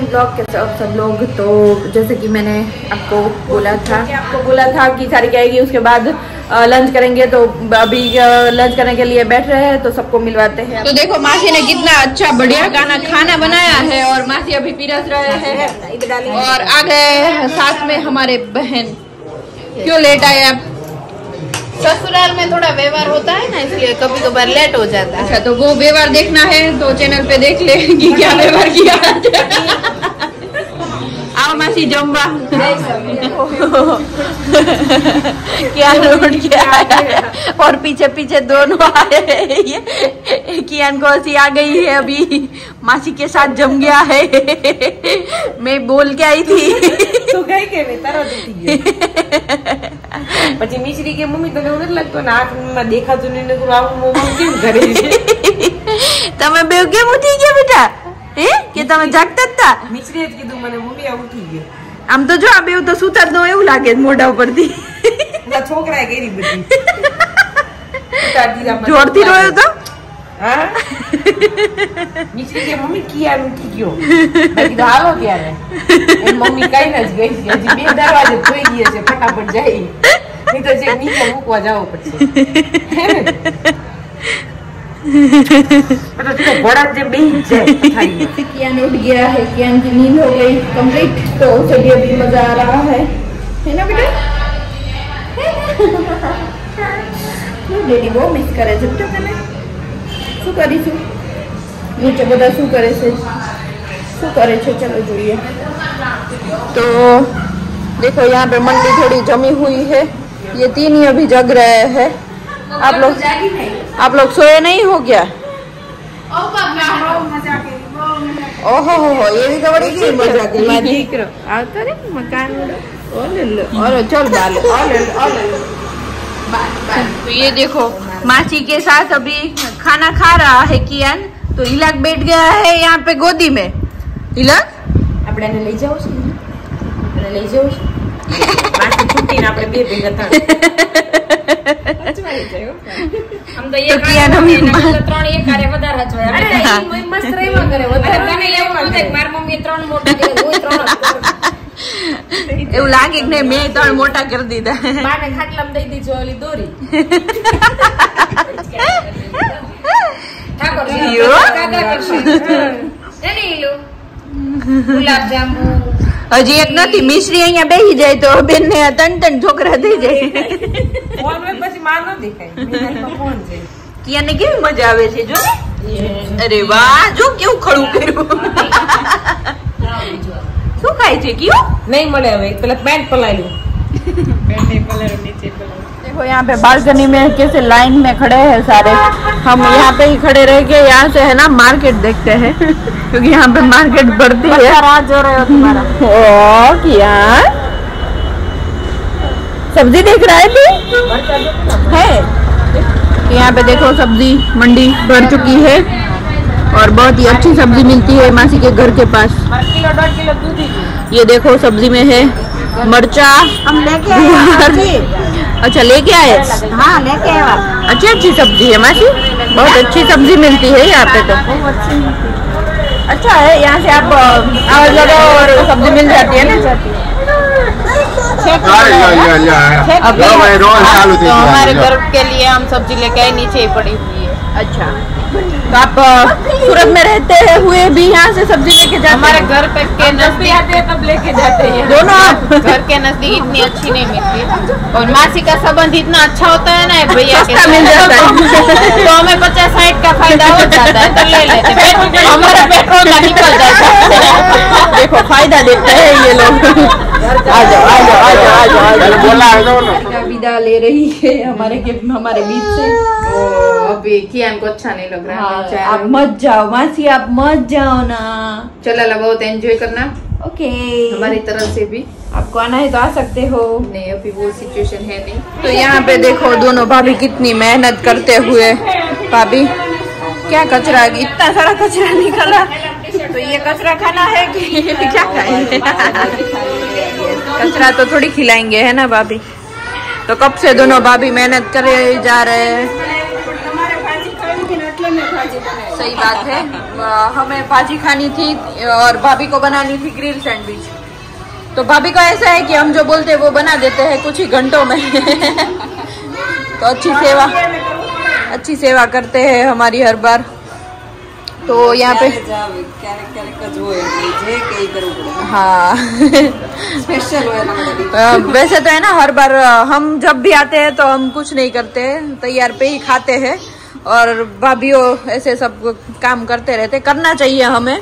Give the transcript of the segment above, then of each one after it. Morning blog के साथ सब लोग। तो जैसे कि मैंने आपको बोला था कि सारी आएगी, उसके बाद लंच करेंगे। तो अभी लंच करने के लिए बैठ रहे हैं, तो सबको मिलवाते हैं। तो देखो मासी ने कितना अच्छा बढ़िया खाना बनाया है और मासी अभी पिरस रहे हैं और आ गए साथ में हमारे बहन। क्यों लेट आए आप? ससुराल में थोड़ा व्यवहार होता है ना, इसलिए कभी कभार लेट हो जाता है। अच्छा, तो वो व्यवहार देखना है तो चैनल पे देख ले कि क्या व्यवहार किया। आओ मासी जम्बा। क्या रोड क्या आया और पीछे पीछे दोनों आए। कियान को हंसी आ गई है, अभी मासी के साथ जम गया है। मैं बोल के आई थी तो गई के मैं तारा देती પછી મિશ્રી કે મમ્મી તને એવું નથી લાગતો ને આંખમાં દેખાતું નહીં, નકરું આવું મોમાં કેમ કરે છે? તમે બે કેમ ઉઠી ગયા બેટા? હે કે તમે જાગતા હતા? મિશ્રીએ જ કીધું મને, મમ્મી આ ઉઠી ગયો। આમ તો જો આ બેવ તો સૂતા જ ન હોય એવું લાગે મોઢા ઉપરથી। આ છોકરાએ કરી બધી તાડી રામ જોરથી રોયો તો। હા મિશ્રી કે મમ્મી કિયાન ઉઠી ગયો, બાકી તો આવો ત્યારે એ મમ્મી કઈ ન જ ગઈ છે, હજી બે દરવાજે જોઈ ગયા છે, ફટાફટ જાય। तो जे बड़ा जे कियान उठ गया है, कियान की नींद हो गई कंप्लीट। तो उसे भी अभी मजा आ रहा है ना बेटा? डेडी वो मिस करे छे बेटा तने। शू करीशु नीचे बधा शू करे छे चलो जोईए। तो देखो यहाँ पे मंडी थोड़ी जमी हुई है, ये तीन ही अभी जग रहे हैं। आप लोग सोए नहीं हो क्या? ओहो हो ये भी तो बड़ी मकान और चल। ये देखो मासी के साथ अभी खाना खा रहा है कियान। तो इलाक बैठ गया है यहाँ पे गोदी में। इलाक अपने ले जाओ, ले जाओ छुट्टी ना अपने बे भेजा था। हम तो ये कियान हम ત્રણ એક આરે વધારે જ હોય। અરે મોય મસ્ત રહેવા કરે વધારે તને એવું લાગે માર મમ્મી ત્રણ મોટા કરે હોય ત્રણ એવું લાગે કે મે ત્રણ મોટા કરી દીધા। માને ખાટલામાં દઈ દીજો ઓલી દોરી ઠાકોર કાકા કરશે એની લો ગુલાબ જાંબુ हजी एक नहीं मिश्री अहीं बेही जाए तो बेन ने तन छोकरा थी जाए। फोन में पछि मां न दिखाय मेरा फोन छे। कियान ने केवी मजा आवे छे जो। अरे वाह जो केव खड़ू कर्यु। શું ખાય છે કિયો? नहीं મળે હવે પેલા પેન્ટ પલાળ્યું। પેન્ટ ને પલાળ્યું नीचे पलाल। देखो यहाँ पे बालकनी में कैसे लाइन में खड़े हैं सारे। हम यहाँ पे ही खड़े रह के यहाँ से है ना मार्केट देखते हैं क्योंकि यहाँ पे मार्केट बढ़ती है। राज हो रहे हो तुम्हारा। ओ कियान सब्जी देख रहा है तू? है यहाँ पे देखो सब्जी मंडी बढ़ चुकी है और बहुत ही अच्छी सब्जी मिलती है मासी के घर के पास। ये देखो सब्जी में है मर्चा। हम लेके आए। अच्छा लेके आए? हाँ लेके आए। अच्छी अच्छी सब्जी है मासी, बहुत अच्छी सब्जी मिलती है यहाँ पे। तो अच्छा है यहाँ से आप आवाज लगाओ और सब्जी मिल जाती है ना। तो हमारे घर के लिए हम सब्जी लेके आए, नीचे ही पड़ी हुई है। अच्छा तो आप सूरत में रहते हुए भी यहाँ से सब्जी लेके जाते? हमारे घर के नजदीक आते हैं तब लेके जाते हैं दोनों। घर के नजदीक इतनी अच्छी नहीं मिलती और मासी का संबंध इतना अच्छा होता है ना भैया के साथ, तो हमें 50-60 का फायदा हो जाता है तो ले लेते हैं। हमारा पेट्रोल का निकल जाता है। देखो फायदा देते हैं ये लोग। विदा ले रही है हमारे बीच से। अभी कियान को अच्छा नहीं लग रहा है। आप मत जाओ मासी, आप मत जाओ ना। चला लगा बहुत एंजॉय करना। ओके हमारी तरफ से भी आपको आना है तो आ सकते हो। नहीं अभी वो सिचुएशन है नहीं। तो यहाँ पे देखो दोनों भाभी कितनी मेहनत करते हुए। भाभी क्या कचरा, इतना सारा कचरा निकाला। तो ये कचरा खाना है कि क्या खाए? कचरा तो थोड़ी खिलाएंगे है ना भाभी। तो कब से दोनों भाभी मेहनत करे जा रहे हैं। सही बात है। हमें भाजी खानी थी और भाभी को बनानी थी ग्रिल सैंडविच। तो भाभी का ऐसा है कि हम जो बोलते हैं वो बना देते हैं कुछ ही घंटों में। तो अच्छी सेवा करते हैं हमारी हर बार। तो यहाँ पे हाँ स्पेशल वैसे तो है ना, हर बार हम जब भी आते हैं तो हम कुछ नहीं करते, तैयार पे ही खाते हैं। और भाभीओ ऐसे सब काम करते रहते, करना चाहिए हमें।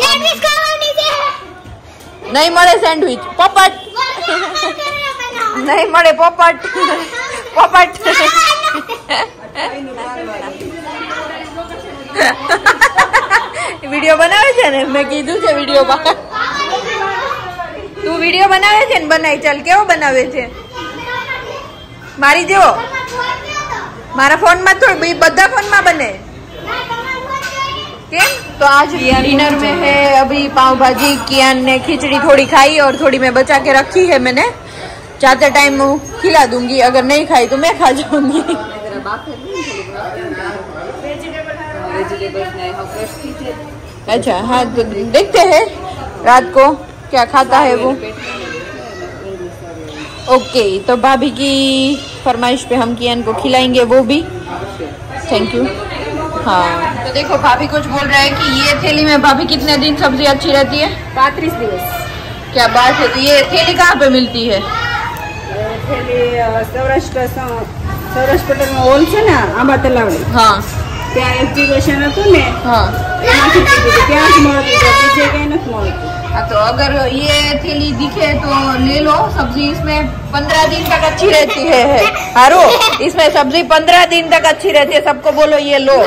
सैंडविच नहीं मरे, सैंडविच पोपट नहीं मरे, पोपट पोपट वीडियो बनावे छे ने, मैं कीधु छे वीडियो बना। तू वीडियो बनावे छे ने, बनाई चल केवो बनावे छे मारी जेवो। मारा फोन में तो बधा फोन में बने के? तो आज डिनर में है अभी पाव भाजी, कियान ने खिचड़ी थोड़ी खाई और थोड़ी मैं बचा के रखी है। मैंने जाते टाइम खिला दूंगी, अगर नहीं खाई तो मैं खा जाऊंगी। अच्छा हाँ, तो देखते हैं रात को क्या खाता है वो। ओके, तो भाभी की फरमाइश पे हम कियान को खिलाएंगे वो भी। Thank you. हाँ, तो देखो भाभी कुछ बोल रहा है कि ये थैली में भाभी कितने दिन सब्जी अच्छी रहती है? 35 दिवस। क्या बात है। तो ये थैली कहाँ पे मिलती है? थैली सौराष्ट्र पटेल में होल से ना, आंबा तलावड़ी। हाँ, ત્યાં એક્ઝિબિશન હતું ને, હા ત્યાંથી લીધી, ત્યાં જ મળતી હતી, બીજે કઈ નથી મળતી। हाँ, तो अगर ये थैली दिखे तो ले लो। सब्जी इसमें 15 दिन तक अच्छी रहती है। हारो, इसमें सब्जी 15 दिन तक अच्छी रहती है। सबको बोलो ये लो,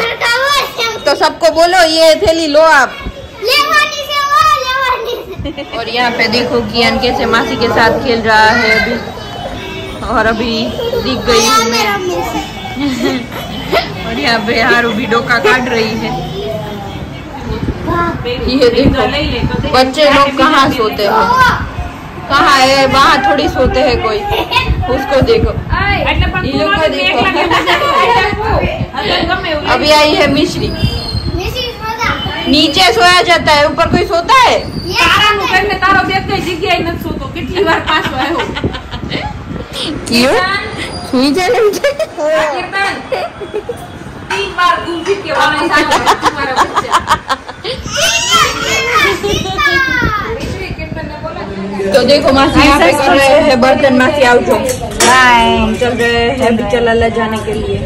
तो सबको बोलो ये थैली लो आप। और यहाँ पे देखो कियान कैसे मासी के साथ खेल रहा है अभी, और अभी दिख गई और यहाँ पे हारू भी डोका काट रही है। ये देखो बच्चे लोग कहाँ सोते हैं, कहाँ है वहाँ थोड़ी सोते हैं कोई। उसको देखो, ये लोग को देखो। अभी आई है मिश्री, नीचे सोया जाता है, ऊपर कोई सोता है? तो देखो मासी यहाँ पे कर रहे हैं बर्तन। मासी आओ, जो हम चल रहे हैं बिचल अल्लाह जाने के लिए।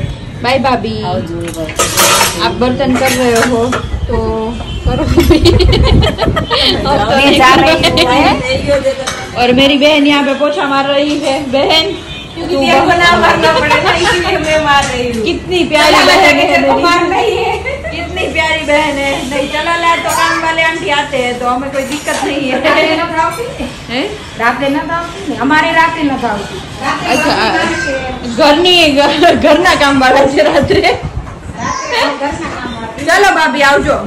बाय भाभी, आप बर्तन कर रहे हो तो करो। और मेरी बहन यहाँ पे पोछा मार रही है। बहन मारना पड़ेगा, इसलिए मैं मार रही हूँ। कितनी प्यारी बहन है, कितनी प्यारी बहन है। नहीं चला ला तो काम वाले आंटी आते हैं तो हमें कोई दिक्कत नहीं है। राते न खाओ, हमारे राते न खाओ। अच्छा, घर नहीं, घर ना काम वाला से रात्रे। चलो भाभी आओ, जो bye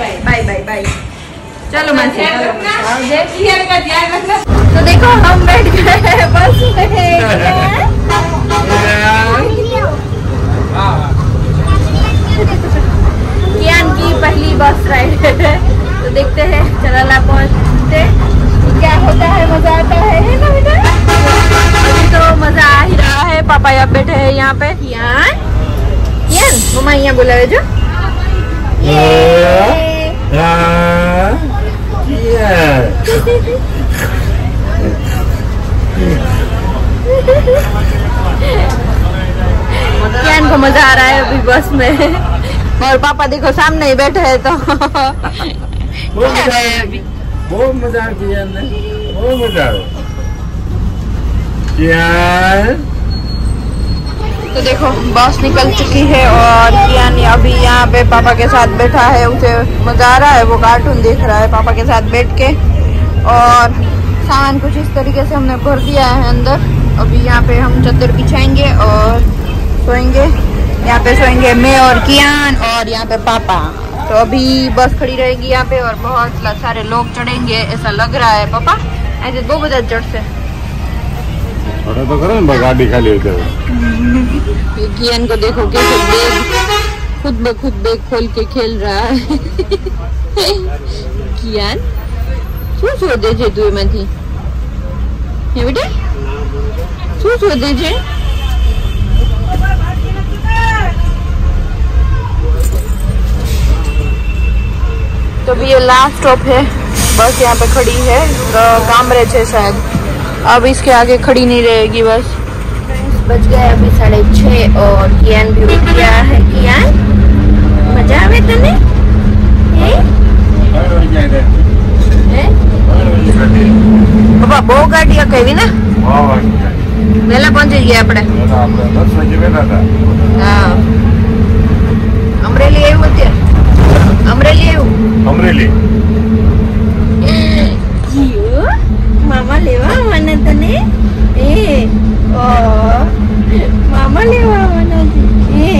bye bye bye bye. चलो मासी, तो देखो हम बैठ गए हैं बस में। कियान की पहली बस राइड है, तो देखते हैं चलाला पहुँचते क्या होता है। मजा आता है ना बेटा? तो मजा आ ही रहा है। पापा यहाँ बैठे हैं, यहाँ पे कियान कियान मम्मा यहाँ बोला है जो कियान को मजा आ रहा है अभी बस में। और पापा देखो सामने ही बैठे हैं, तो बहुत मजा आया कियान ने, बहुत मजा आया कियान। तो देखो बस निकल चुकी है और कियान अभी यहाँ पे पापा के साथ बैठा है। उसे मजा आ रहा है, वो कार्टून देख रहा है पापा के साथ बैठ के। और सामान कुछ इस तरीके से हमने भर दिया है अंदर। अभी यहाँ पे हम चद्दर बिछाएंगे और सोएंगे। यहाँ पे सोएंगे मैं और कियान, और यहाँ पे पापा। तो अभी बस खड़ी रहेगी यहाँ पे और बहुत सारे लोग चढ़ेंगे ऐसा लग रहा है। पापा ऐसे बहुत बजा चढ़ से तो गाड़ी खाली होते। कियान को देखो कैसे खुद ब खुद बैग खोल के खेल रहा है। कियान શું શોધે છે તું એમાંથી? હે બેટા શું શોધે છે? तो भी ये लास्ट स्टॉप है, बस यहाँ पे खड़ी है, काम रहे थे शायद, अब इसके आगे खड़ी नहीं रहेगी बस। बज गए अभी 6:30 और कियान भी उठ गया है। कियान मजा आवे तने? बाबा बहु गाड़िया कहवी ने वेला पहुंची गया अपने। हाँ अमरेली आयु अत्यार अमरेली अमरेली जीओ मामा लेवा मने तने ए ओ मामा लेवा मने ए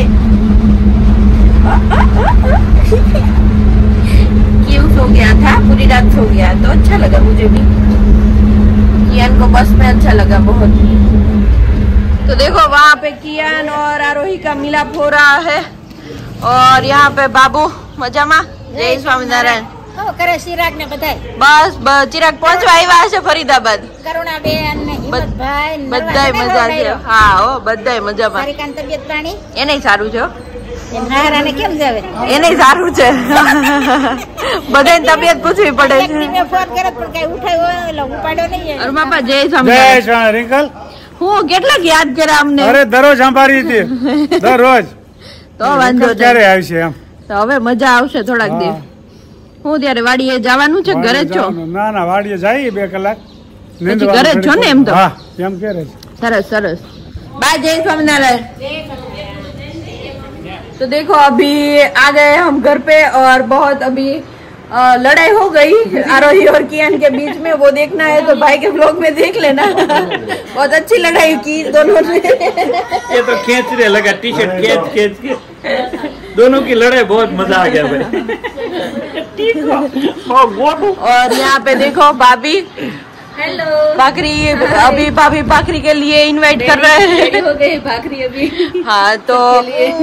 क्यों सो गया था? पूरी रात सो गया तो अच्छा लगा मुझे भी, कियान को बस में अच्छा लगा बहुत। तो देखो वहाँ पे कियान और आरोही का मिलाप हो रहा है और यहाँ पे बाबू मजा मा जय स्वामीनारायण करे चिराग ने बताए बस चिराग पहुंचवा आया है फरीदाबाद करुणा बेन ने हिम्मत भाई બધાય મજા છે। હા હો બધાય મજા માં સારી કાન તબિયત પાણી એનેય સારું છે એ નારાને કેમ જાવે એનેય સારું છે બધાયની તબિયત પૂછવી પડે છે। એકને ફોન કરે પણ કાઈ ઉઠાયો એટલે ઉપાડ્યો નહીં અર બાપા જય સ્વામિનારાયણ જય સ્વામી રિંકલ હું કેટલા યાદ કર્યા અમને અરે દરરોજ સાંભળી હતી દરરોજ તો વાંધો ક્યારે આવશે એમ तो हमें मजा आवशे थोड़ाक दी हूँ त्यारे वाड़ीए जावानुं छे घरे छो ना ना वाड़ीए जाई 2 कलाक नींद घरे छो ने एम तो हां एम के रे सरस सरस बाय जय स्वामीनारायण। तो देखो अभी आ गए हम घर पे और बहुत अभी लड़ाई हो गई आरोही और कियान के बीच में, वो देखना है तो भाई के ब्लॉग में देख लेना। बहुत अच्छी लड़ाई की दोनों ने, ये तो खींचने लगा टी-शर्ट खींच के दोनों की लड़ाई, बहुत मजा आ गया भाई ठीक हो। और यहाँ पे देखो भाभी हेलो भाकरी, अभी भाभी भाकरी के लिए इनवाइट कर रहे हैं हो गई भाकरी अभी। हाँ तो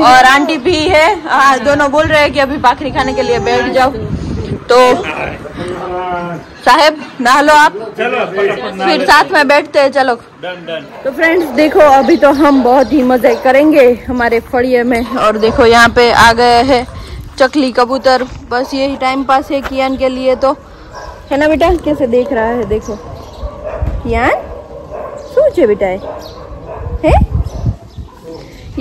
और आंटी भी है, हाँ दोनों बोल रहे हैं कि अभी भाकरी खाने के लिए बैठ जाओ। तो साहब नहा लो आप, चलो फिर साथ में बैठते हैं। चलो तो फ्रेंड्स देखो अभी तो हम बहुत ही मजे करेंगे हमारे फड़िए में। और देखो यहाँ पे आ गए हैं चकली कबूतर, बस यही टाइम पास है कियान के लिए तो, है ना बेटा? कैसे देख रहा है देखो कियान, सोचे बेटा है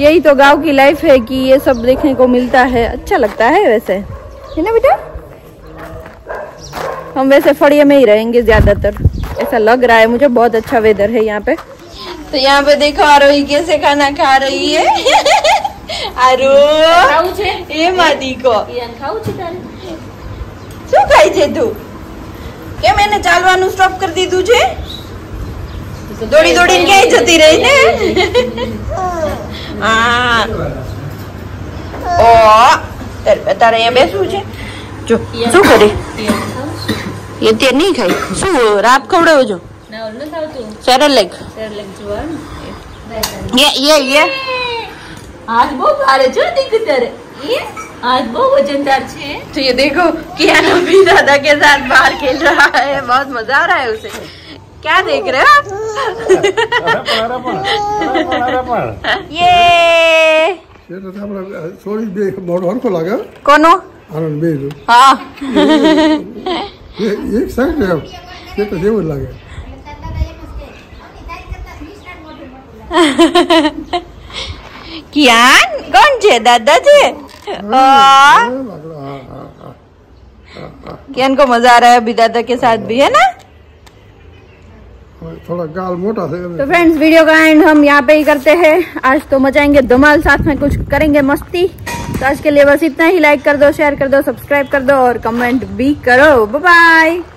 यही तो गांव की लाइफ है कि ये सब देखने को मिलता है, अच्छा लगता है वैसे, है ना बेटा? हम वैसे फड़िए में ही रहेंगे ज्यादातर, ऐसा लग रहा है मुझे, बहुत अच्छा वेदर है यहाँ पे। तो यहाँ पे देखो आरोही कैसे खाना खा रही है। आरो मादी को શું ખાય છે તું? કેમ એને ચાલવાનું સ્ટોપ કરી દીધું છે? દોડી દોડીને ક્યાંય જતી રહી ને। હા ઓ તારે અહીંયા બેસવું છે જો શું કરે ये तेर नहीं खाई सो रात खवड़े हो जो ना उल्लू खाओ तू सरल लग जुआन ये आज बहुत भारी जो दिखतर ये आज बहुत वजनदार छे। तो ये देखो कियान अभी दादा के साथ बाहर खेल रहा है, बहुत मजा आ रहा है उसे। क्या देख रहे हो आप? ये सॉरी बे मोड़ और को लगा कोनो आनंद बे लो। हां एक साइड है ये तो देव लगे। कियान कौन छे? दादा छे। कियान को मजा आ रहा है अभी दादा के साथ भी, है ना? थोड़ा गाल मोटा से। तो फ्रेंड्स वीडियो का एंड हम यहाँ पे ही करते हैं। आज तो मचाएंगे धमाल, साथ में कुछ करेंगे मस्ती। तो आज के लिए बस इतना ही। लाइक कर दो, शेयर कर दो, सब्सक्राइब कर दो और कमेंट भी करो। Bye bye.